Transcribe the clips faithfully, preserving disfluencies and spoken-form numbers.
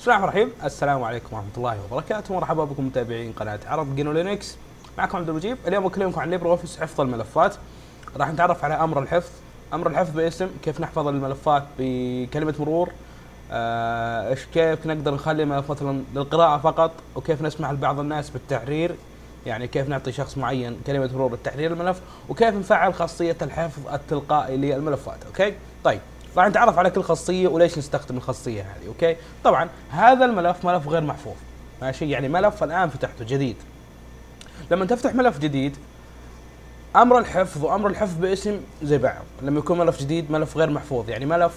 بسم الله الرحمن الرحيم، السلام عليكم ورحمه الله وبركاته، مرحبا بكم متابعين قناه عرض جنو لينكس. معكم عبدالمجيب. اليوم بكلمكم عن ليبر اوفيس حفظ الملفات. راح نتعرف على امر الحفظ. امر الحفظ باسم كيف نحفظ الملفات بكلمه مرور، ايش كيف نقدر نخلي ملفات للقراءه فقط، وكيف نسمح لبعض الناس بالتحرير، يعني كيف نعطي شخص معين كلمه مرور لتحرير الملف، وكيف نفعل خاصيه الحفظ التلقائي للملفات. اوكي طيب، راح نتعرف على كل خاصيه وليش نستخدم الخاصيه هذه. اوكي طبعا هذا الملف ملف غير محفوظ، ماشي، يعني ملف الان فتحته جديد. لما تفتح ملف جديد، امر الحفظ وامر الحفظ باسم زي بعض. لما يكون ملف جديد، ملف غير محفوظ، يعني ملف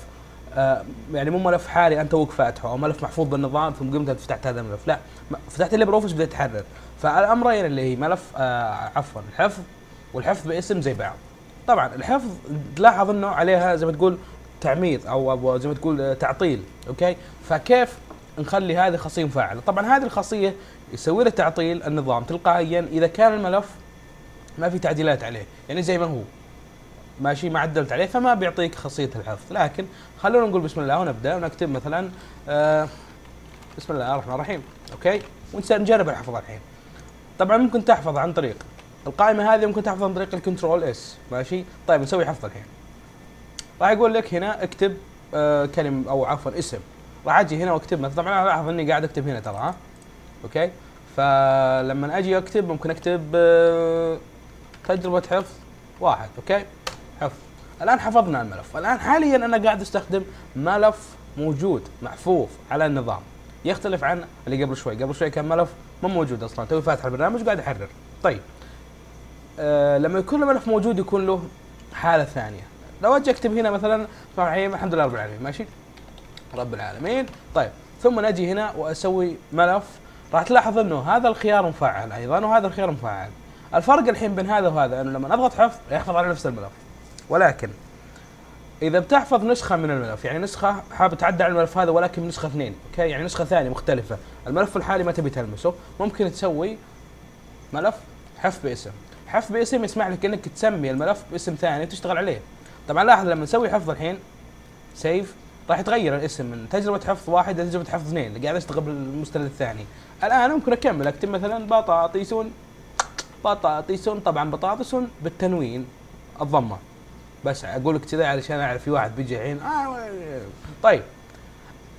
آه يعني مو ملف حالي انت توك فاتحه، او ملف محفوظ بالنظام ثم قمت فتحت هذا الملف، لا، فتحت الليبر اوفيس بدا يتحرر. فالامرين اللي هي ملف آه عفوا الحفظ والحفظ باسم زي بعض. طبعا الحفظ تلاحظ انه عليها زي ما تقول تعميد او زي ما تقول تعطيل. اوكي فكيف نخلي هذه خاصيه مفعله؟ طبعا هذه الخاصيه يسوي له تعطيل النظام تلقائيا اذا كان الملف ما في تعديلات عليه، يعني زي ما هو ماشي ما عدلت عليه فما بيعطيك خاصيه الحفظ. لكن خلونا نقول بسم الله ونبدا ونكتب مثلا آه بسم الله الرحمن الرحيم. اوكي ونجرب الحفظ الحين. طبعا ممكن تحفظ عن طريق القائمه هذه، ممكن تحفظ عن طريق الكنترول اس. ماشي طيب نسوي حفظ الحين. راح يقول لك هنا اكتب آه كلمه او عفوا اسم. راح اجي هنا واكتب مثلا، طبعا لاحظ اني قاعد اكتب هنا ترى ها. اوكي فلما اجي اكتب ممكن اكتب آه تجربه حفظ واحد. اوكي حفظ. الان حفظنا الملف. الان حاليا انا قاعد استخدم ملف موجود محفوظ على النظام، يختلف عن اللي قبل شوي. قبل شوي كان ملف مو موجود اصلا، توي فاتح البرنامج وقاعد احرر. طيب آه لما يكون الملف موجود يكون له حاله ثانيه. لو اجي اكتب هنا مثلا الحمد لله رب العالمين، ماشي رب العالمين. طيب ثم نجي هنا واسوي ملف، راح تلاحظ انه هذا الخيار مفعل ايضا وهذا الخيار مفعل. الفرق الحين بين هذا وهذا انه لما اضغط حفظ يحفظ على نفس الملف، ولكن اذا بتحفظ نسخه من الملف، يعني نسخه حاب تعدل على الملف هذا ولكن نسخه اثنين، اوكي يعني نسخه ثانيه مختلفه، الملف الحالي ما تبي تلمسه، ممكن تسوي ملف حفظ باسم. حفظ باسم يسمح لك انك تسمي الملف باسم ثاني وتشتغل عليه. طبعا لاحظ لما نسوي حفظ الحين سيف، راح يتغير الاسم من تجربه حفظ واحد الى تجربه حفظ اثنين، قاعد اشتغل بالمستند الثاني. الان ممكن اكمل اكتب مثلا بطاطيسون بطاطيسون، طبعا بطاطسون بالتنوين الضمه، بس اقول لك كذا علشان اعرف في واحد بيجي الحين آه. طيب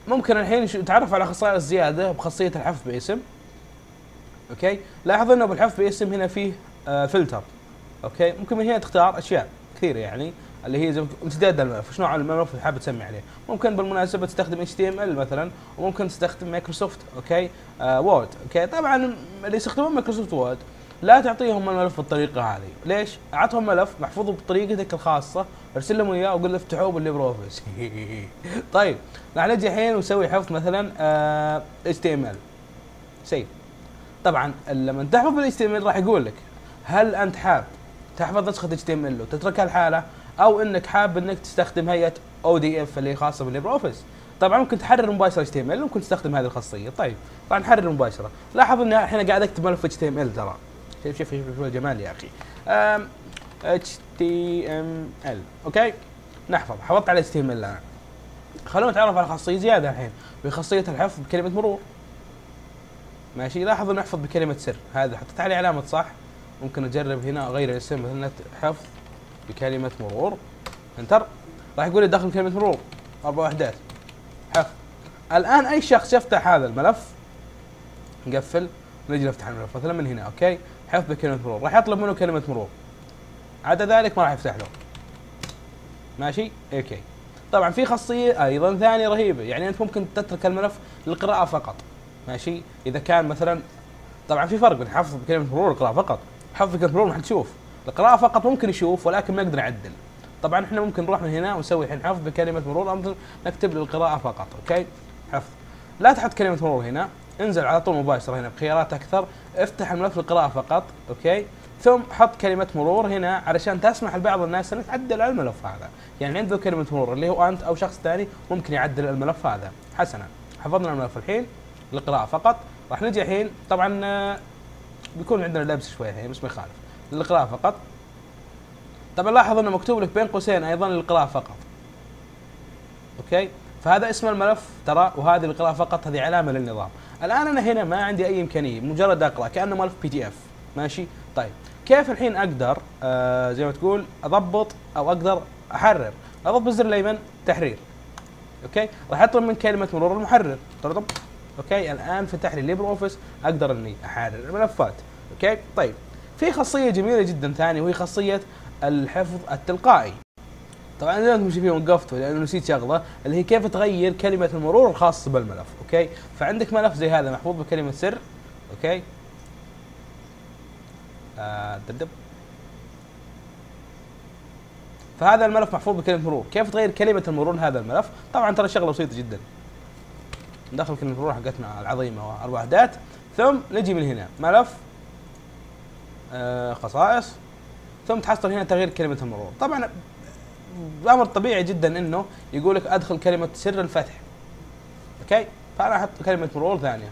ممكن الحين نتعرف على خصائص زياده بخاصيه الحفظ باسم. اوكي لاحظ انه بالحفظ باسم هنا فيه آه فلتر. اوكي ممكن من هنا تختار اشياء كثيره، يعني اللي هي زي امتداد الملف، ايش نوع الملف اللي حاب تسمي عليه. ممكن بالمناسبه تستخدم إتش تي إم إل مثلا، وممكن تستخدم مايكروسوفت اوكي آه وورد. اوكي طبعا اللي يستخدمون مايكروسوفت وورد لا تعطيهم الملف بالطريقه هذه. ليش؟ اعطهم ملف محفوظ بطريقتك الخاصه، ارسل لهم اياه وقول له افتحوه بالليبر اوفيس. طيب راح نجي الحين ونسوي حفظ مثلا آه إتش تي إم إل سيف. طبعا لما تحفظ بالإتش تي إم إل راح يقول لك هل انت حاب تحفظ نسخه إتش تي إم إل وتتركها لحالها، او انك حاب انك تستخدم هيئه او دي اف اللي خاصه بالليبر اوفيس. طبعا ممكن تحرر مباشره اتش تي ام ال وممكن تستخدم هذه الخاصيه. طيب راح نحرر مباشره. لاحظ اني الحين قاعد اكتب ملف اتش تي ام ال ترى. شوف شوف شوف الجمال يا اخي. اتش تي ام ال اوكي نحفظ. حفظت على اتش تي ام ال الان. خلونا نتعرف على خاصيه زياده الحين بخاصيه الحفظ بكلمه مرور. ماشي لاحظ انه احفظ بكلمه سر، هذا حطيت عليه علامه صح. ممكن اجرب هنا اغير الاسم مثلا حفظ بكلمة مرور انتر، راح يقول لي داخل كلمة مرور أربع وحدات حفظ. الآن أي شخص يفتح هذا الملف، نقفل نجي نفتح الملف مثلا من هنا، أوكي حفظ بكلمة مرور، راح يطلب منه كلمة مرور، عدا ذلك ما راح يفتح له. ماشي؟ أوكي. طبعا في خاصية أيضا ثانية رهيبة، يعني أنت ممكن تترك الملف للقراءة فقط. ماشي؟ إذا كان مثلا، طبعا في فرق بين حفظ بكلمة مرور والقراءة فقط. حفظ بكلمة مرور ما حد يشوف، القراءة فقط ممكن يشوف ولكن ما يقدر يعدل. طبعا احنا ممكن نروح من هنا ونسوي الحين حفظ بكلمة مرور، امثل نكتب للقراءة فقط، اوكي؟ حفظ. لا تحط كلمة مرور هنا، انزل على طول مباشرة هنا بخيارات أكثر، افتح الملف للقراءة فقط، اوكي؟ ثم حط كلمة مرور هنا علشان تسمح لبعض الناس انها تعدل على الملف هذا، يعني عنده كلمة مرور اللي هو أنت أو شخص ثاني ممكن يعدل الملف هذا. حسنا، حفظنا الملف الحين للقراءة فقط، راح نجي الحين طبعا بيكون عندنا لبس شوية الحين بس ما يخالف. للقراءة فقط. طبعا لاحظ انه مكتوب لك بين قوسين ايضا للقراءة فقط. اوكي؟ فهذا اسم الملف ترى، وهذه القراءة فقط، هذه علامة للنظام. الآن أنا هنا ما عندي أي إمكانية، مجرد أقرأ كأنه ملف بي دي إف. ماشي؟ طيب كيف الحين أقدر آه زي ما تقول أضبط أو أقدر أحرر؟ أضغط بالزر الأيمن تحرير. أوكي؟ راح يطلب من كلمة مرور المحرر. طب أوكي؟ الآن فتح لي ليبر أوفيس، أقدر إني أحرر الملفات. أوكي؟ طيب في خاصية جميلة جدا ثانية، وهي خاصية الحفظ التلقائي. طبعا انا لازم شايفين وقفته لانه نسيت شغله، اللي هي كيف تغير كلمه المرور الخاصه بالملف. اوكي، فعندك ملف زي هذا محفوظ بكلمه سر. اوكي، آه دبدب. فهذا الملف محفوظ بكلمه مرور، كيف تغير كلمه المرور لهذا الملف؟ طبعا ترى شغله بسيطه جدا، ندخل كلمه المرور حقتنا العظيمه اربع احداث، ثم نجي من هنا ملف آه خصائص، ثم تحصل هنا تغيير كلمه المرور. طبعا الامر طبيعي جدا انه يقول لك ادخل كلمه سر الفتح. اوكي، فانا احط كلمه مرور ثانيه.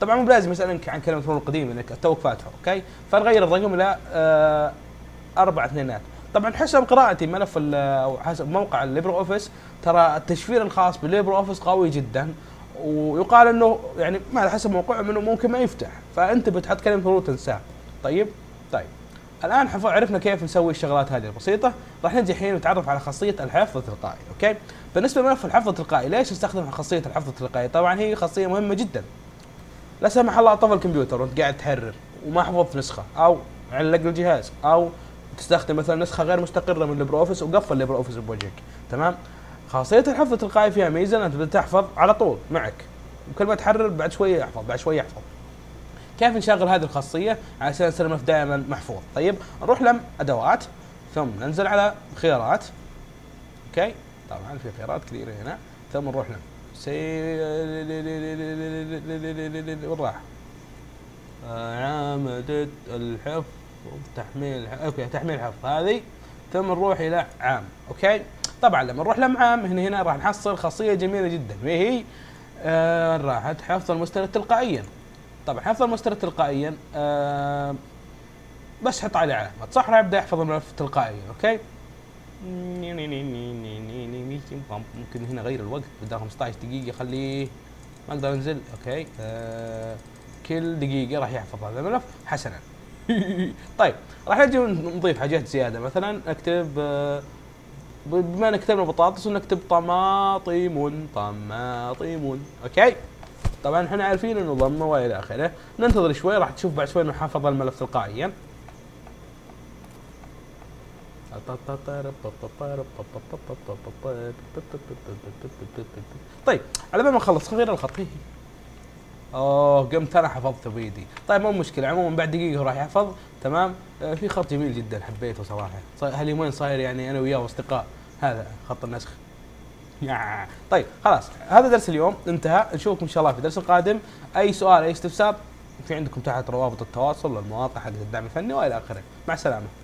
طبعا مو بلازم يسالك عن كلمه مرور قديمه انك توك فاتحه. اوكي، فنغير الرقم الى آه اربع اثنينات. طبعا حسب قراءتي ملف او حسب موقع الليبر اوفيس، ترى التشفير الخاص بالليبر اوفيس قوي جدا، ويقال انه يعني ما حسب موقعهم انه ممكن ما يفتح، فانت بتحط كلمه مرور تنساه. طيب طيب الآن عرفنا كيف نسوي الشغلات هذه البسيطة. راح نجي الحين نتعرف على خاصية الحفظ التلقائي. أوكي، بالنسبة لملف الحفظ التلقائي، ليش نستخدم خاصية الحفظ التلقائي؟ طبعا هي خاصية مهمة جدا. لا سمح الله طفى الكمبيوتر وأنت قاعد تحرر وما حفظت نسخة، أو علق الجهاز، أو تستخدم مثلا نسخة غير مستقرة من ليبر أوفيس وقفل ليبر أوفيس بوجهك. تمام، خاصية الحفظ التلقائي فيها ميزة أنك تحفظ على طول معك، وكل ما تحرر بعد شوية أحفظ، بعد شوية أحفظ. كيف نشغل هذه الخاصية عشان يصير الملف دائما محفوظ؟ طيب نروح لم ادوات، ثم ننزل على خيارات. اوكي، طبعا في خيارات كثيرة هنا، ثم نروح لم سي وين راح؟ عامة الحفظ تحميل، اوكي تحميل حفظ هذه، ثم نروح الى عام. اوكي، طبعا لما نروح لم عام هنا هنا راح نحصل خاصية جميلة جدا، وهي آه راحت حفظ المستند تلقائيا. طبعا حفظ المستند تلقائيا آه بس حط عليه علامه صح، راح يبدا يحفظ الملف تلقائيا. اوكي، ممكن هنا غير الوقت بدل خمسة عشر دقيقه خليه، ما اقدر انزل. اوكي، آه كل دقيقه راح يحفظ هذا الملف حسنا. طيب راح نجي نضيف حاجات زياده، مثلا نكتب آه بما ان كتبنا بطاطس ونكتب طماطم طماطم. اوكي، طبعا احنا عارفين انه ضمه والى اخره. ننتظر شوي، راح تشوف بعد شوي انه حافظ الملف تلقائيا. طيب على بال ما نخلص خلينا الخط. اوه قمت انا حفظته بيدي. طيب مو مشكله، عموما بعد دقيقه راح يحفظ. تمام، في خط جميل جدا حبيته صراحه، هاليومين صاير يعني انا وياه واصدقاء، هذا خط النسخ. طيب خلاص، هذا درس اليوم انتهى، نشوفكم ان شاء الله في درس القادم. اي سؤال اي استفسار في عندكم تحت روابط التواصل والمواقع حقت الدعم الفني والى اخره. مع السلامه.